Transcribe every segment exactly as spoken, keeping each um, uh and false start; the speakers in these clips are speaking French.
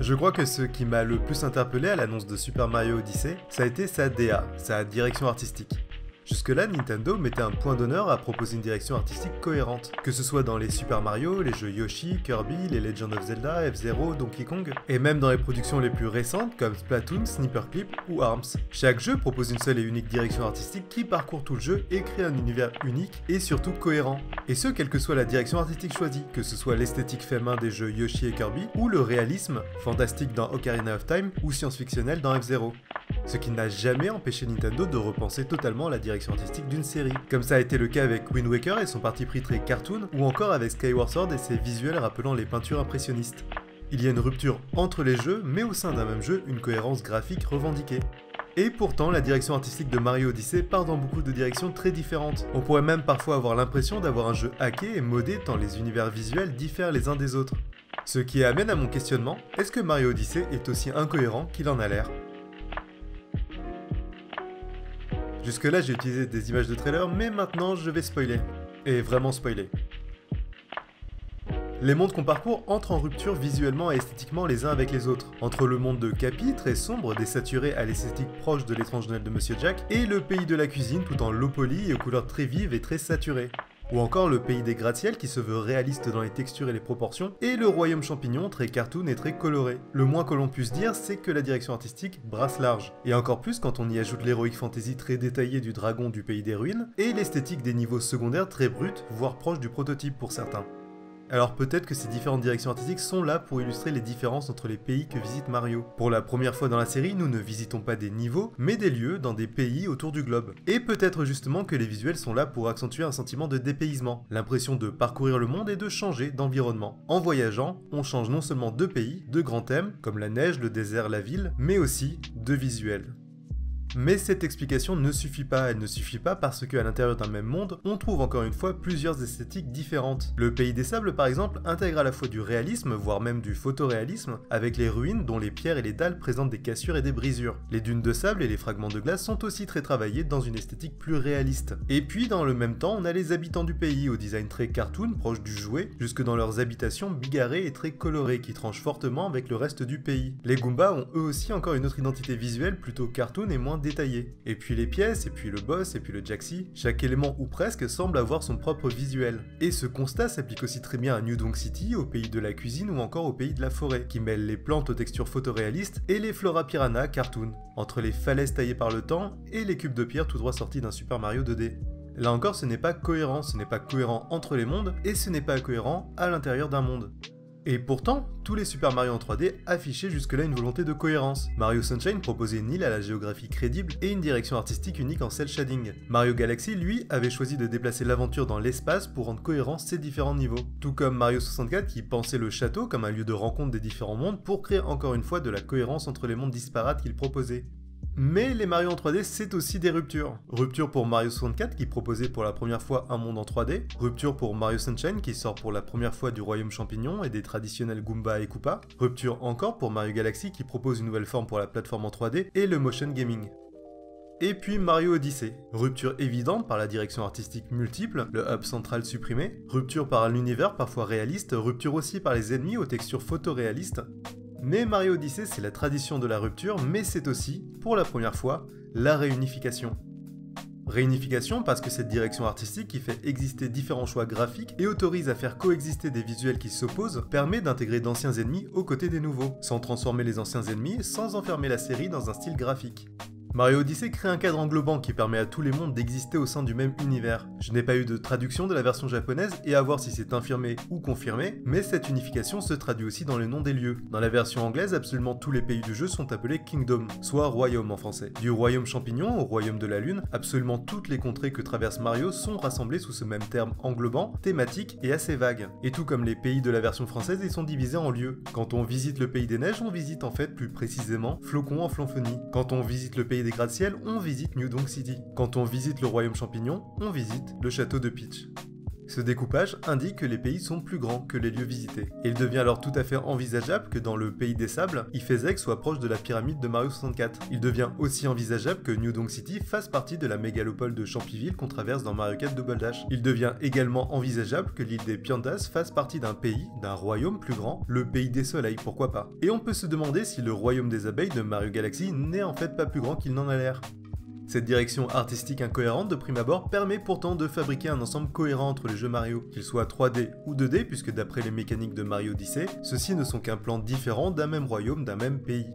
Je crois que ce qui m'a le plus interpellé à l'annonce de Super Mario Odyssey, ça a été sa D A, sa direction artistique. Jusque-là, Nintendo mettait un point d'honneur à proposer une direction artistique cohérente, que ce soit dans les Super Mario, les jeux Yoshi, Kirby, les Legends of Zelda, F-Zero, Donkey Kong, et même dans les productions les plus récentes comme Splatoon, Snipperclip ou ARMS. Chaque jeu propose une seule et unique direction artistique qui parcourt tout le jeu et crée un univers unique et surtout cohérent. Et ce, quelle que soit la direction artistique choisie, que ce soit l'esthétique fait main des jeux Yoshi et Kirby, ou le réalisme, fantastique dans Ocarina of Time ou science-fictionnel dans F-Zero. Ce qui n'a jamais empêché Nintendo de repenser totalement la direction artistique d'une série, comme ça a été le cas avec Wind Waker et son parti pris très cartoon, ou encore avec Skyward Sword et ses visuels rappelant les peintures impressionnistes. Il y a une rupture entre les jeux, mais au sein d'un même jeu, une cohérence graphique revendiquée. Et pourtant, la direction artistique de Mario Odyssey part dans beaucoup de directions très différentes. On pourrait même parfois avoir l'impression d'avoir un jeu hacké et modé tant les univers visuels diffèrent les uns des autres. Ce qui amène à mon questionnement, est-ce que Mario Odyssey est aussi incohérent qu'il en a l'air ? Jusque-là, j'ai utilisé des images de trailer, mais maintenant je vais spoiler. Et vraiment spoiler. Les mondes qu'on parcourt entrent en rupture visuellement et esthétiquement les uns avec les autres. Entre le monde de Capi, très sombre, désaturé à l'esthétique proche de l'étrange Noël de Monsieur Jack, et le pays de la cuisine tout en low poly et aux couleurs très vives et très saturées. Ou encore le pays des gratte-ciels qui se veut réaliste dans les textures et les proportions, et le royaume champignon très cartoon et très coloré. Le moins que l'on puisse dire, c'est que la direction artistique brasse large, et encore plus quand on y ajoute l'héroïque fantasy très détaillée du dragon du pays des ruines, et l'esthétique des niveaux secondaires très brute, voire proche du prototype pour certains. Alors peut-être que ces différentes directions artistiques sont là pour illustrer les différences entre les pays que visite Mario. Pour la première fois dans la série, nous ne visitons pas des niveaux, mais des lieux dans des pays autour du globe. Et peut-être justement que les visuels sont là pour accentuer un sentiment de dépaysement, l'impression de parcourir le monde et de changer d'environnement. En voyageant, on change non seulement de pays, de grands thèmes, comme la neige, le désert, la ville, mais aussi de visuels. Mais cette explication ne suffit pas, elle ne suffit pas parce qu'à l'intérieur d'un même monde, on trouve encore une fois plusieurs esthétiques différentes. Le pays des sables par exemple intègre à la fois du réalisme, voire même du photoréalisme, avec les ruines dont les pierres et les dalles présentent des cassures et des brisures. Les dunes de sable et les fragments de glace sont aussi très travaillés dans une esthétique plus réaliste. Et puis dans le même temps, on a les habitants du pays, au design très cartoon, proche du jouet, jusque dans leurs habitations bigarrées et très colorées, qui tranchent fortement avec le reste du pays. Les Goombas ont eux aussi encore une autre identité visuelle, plutôt cartoon et moins détaillé. Et puis les pièces, et puis le boss, et puis le Jaxi, chaque élément ou presque semble avoir son propre visuel. Et ce constat s'applique aussi très bien à New Donk City, au pays de la cuisine ou encore au pays de la forêt, qui mêle les plantes aux textures photoréalistes et les flora piranha cartoon, entre les falaises taillées par le temps et les cubes de pierre tout droit sortis d'un Super Mario deux D. Là encore, ce n'est pas cohérent, ce n'est pas cohérent entre les mondes, et ce n'est pas cohérent à l'intérieur d'un monde. Et pourtant, tous les Super Mario en trois D affichaient jusque-là une volonté de cohérence. Mario Sunshine proposait une île à la géographie crédible et une direction artistique unique en cel shading. Mario Galaxy, lui, avait choisi de déplacer l'aventure dans l'espace pour rendre cohérent ses différents niveaux. Tout comme Mario soixante-quatre qui pensait le château comme un lieu de rencontre des différents mondes pour créer encore une fois de la cohérence entre les mondes disparates qu'il proposait. Mais les Mario en trois D, c'est aussi des ruptures. Rupture pour Mario soixante-quatre qui proposait pour la première fois un monde en trois D, rupture pour Mario Sunshine qui sort pour la première fois du royaume champignon et des traditionnels Goomba et Koopa, rupture encore pour Mario Galaxy qui propose une nouvelle forme pour la plateforme en trois D et le motion gaming. Et puis Mario Odyssey, rupture évidente par la direction artistique multiple, le hub central supprimé, rupture par l'univers parfois réaliste, rupture aussi par les ennemis aux textures photoréalistes. Mais Mario Odyssey, c'est la tradition de la rupture, mais c'est aussi, pour la première fois, la réunification. Réunification parce que cette direction artistique qui fait exister différents choix graphiques et autorise à faire coexister des visuels qui s'opposent, permet d'intégrer d'anciens ennemis aux côtés des nouveaux, sans transformer les anciens ennemis, sans enfermer la série dans un style graphique. Mario Odyssey crée un cadre englobant qui permet à tous les mondes d'exister au sein du même univers. Je n'ai pas eu de traduction de la version japonaise et à voir si c'est infirmé ou confirmé, mais cette unification se traduit aussi dans le nom des lieux. Dans la version anglaise, absolument tous les pays du jeu sont appelés Kingdom, soit royaume en français. Du royaume champignon au royaume de la lune, absolument toutes les contrées que traverse Mario sont rassemblées sous ce même terme englobant, thématique et assez vague. Et tout comme les pays de la version française, ils sont divisés en lieux. Quand on visite le pays des neiges, on visite en fait plus précisément Flocon en Flanfonie. Quand on visite le pays des gratte-ciel, on visite New Donk City. Quand on visite le royaume champignon, on visite le château de Peach. Ce découpage indique que les pays sont plus grands que les lieux visités, et il devient alors tout à fait envisageable que dans le pays des sables, Ifesek soit proche de la pyramide de Mario soixante-quatre. Il devient aussi envisageable que New Donk City fasse partie de la mégalopole de Champiville qu'on traverse dans Mario quatre Double Dash. Il devient également envisageable que l'île des Piantas fasse partie d'un pays, d'un royaume plus grand, le pays des soleils, pourquoi pas. Et on peut se demander si le royaume des abeilles de Mario Galaxy n'est en fait pas plus grand qu'il n'en a l'air. Cette direction artistique incohérente de prime abord permet pourtant de fabriquer un ensemble cohérent entre les jeux Mario, qu'ils soient trois D ou deux D puisque d'après les mécaniques de Mario Odyssey, ceux-ci ne sont qu'un plan différent d'un même royaume, d'un même pays.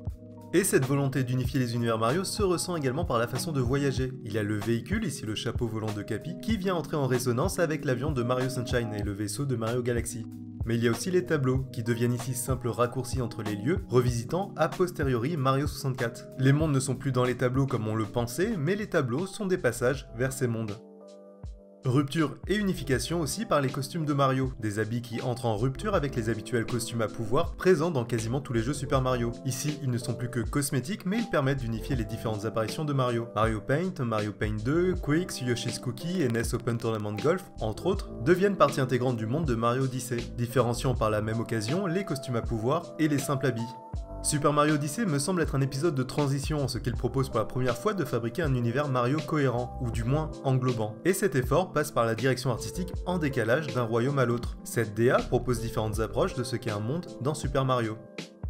Et cette volonté d'unifier les univers Mario se ressent également par la façon de voyager. Il y a le véhicule, ici le chapeau volant de Capi, qui vient entrer en résonance avec l'avion de Mario Sunshine et le vaisseau de Mario Galaxy. Mais il y a aussi les tableaux, qui deviennent ici simples raccourcis entre les lieux, revisitant a posteriori Mario soixante-quatre. Les mondes ne sont plus dans les tableaux comme on le pensait, mais les tableaux sont des passages vers ces mondes. Rupture et unification aussi par les costumes de Mario, des habits qui entrent en rupture avec les habituels costumes à pouvoir présents dans quasiment tous les jeux Super Mario. Ici, ils ne sont plus que cosmétiques mais ils permettent d'unifier les différentes apparitions de Mario. Mario Paint, Mario Paint deux, Quicks, Yoshi's Cookie et N E S Open Tournament Golf, entre autres, deviennent partie intégrante du monde de Mario Odyssey, différenciant par la même occasion les costumes à pouvoir et les simples habits. Super Mario Odyssey me semble être un épisode de transition en ce qu'il propose pour la première fois de fabriquer un univers Mario cohérent, ou du moins englobant. Et cet effort passe par la direction artistique en décalage d'un royaume à l'autre. Cette D A propose différentes approches de ce qu'est un monde dans Super Mario.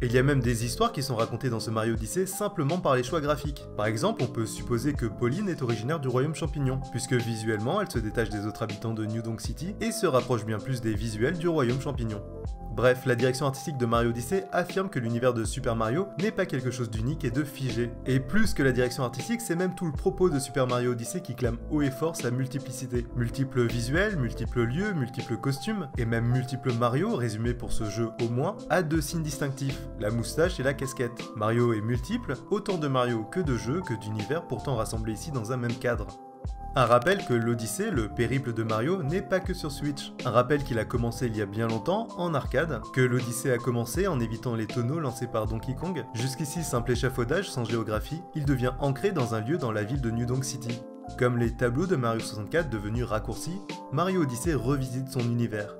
Et il y a même des histoires qui sont racontées dans ce Mario Odyssey simplement par les choix graphiques. Par exemple, on peut supposer que Pauline est originaire du royaume champignon, puisque visuellement elle se détache des autres habitants de New Donk City et se rapproche bien plus des visuels du royaume champignon. Bref, la direction artistique de Mario Odyssey affirme que l'univers de Super Mario n'est pas quelque chose d'unique et de figé. Et plus que la direction artistique, c'est même tout le propos de Super Mario Odyssey qui clame haut et fort sa multiplicité. Multiples visuels, multiples lieux, multiples costumes, et même multiples Mario, résumé pour ce jeu au moins, a deux signes distinctifs, la moustache et la casquette. Mario est multiple, autant de Mario que de jeux que d'univers pourtant rassemblés ici dans un même cadre. Un rappel que l'Odyssée, le périple de Mario, n'est pas que sur Switch. Un rappel qu'il a commencé il y a bien longtemps, en arcade, que l'Odyssée a commencé en évitant les tonneaux lancés par Donkey Kong. Jusqu'ici simple échafaudage sans géographie, il devient ancré dans un lieu dans la ville de New Donk City. Comme les tableaux de Mario soixante-quatre devenus raccourcis, Mario Odyssey revisite son univers.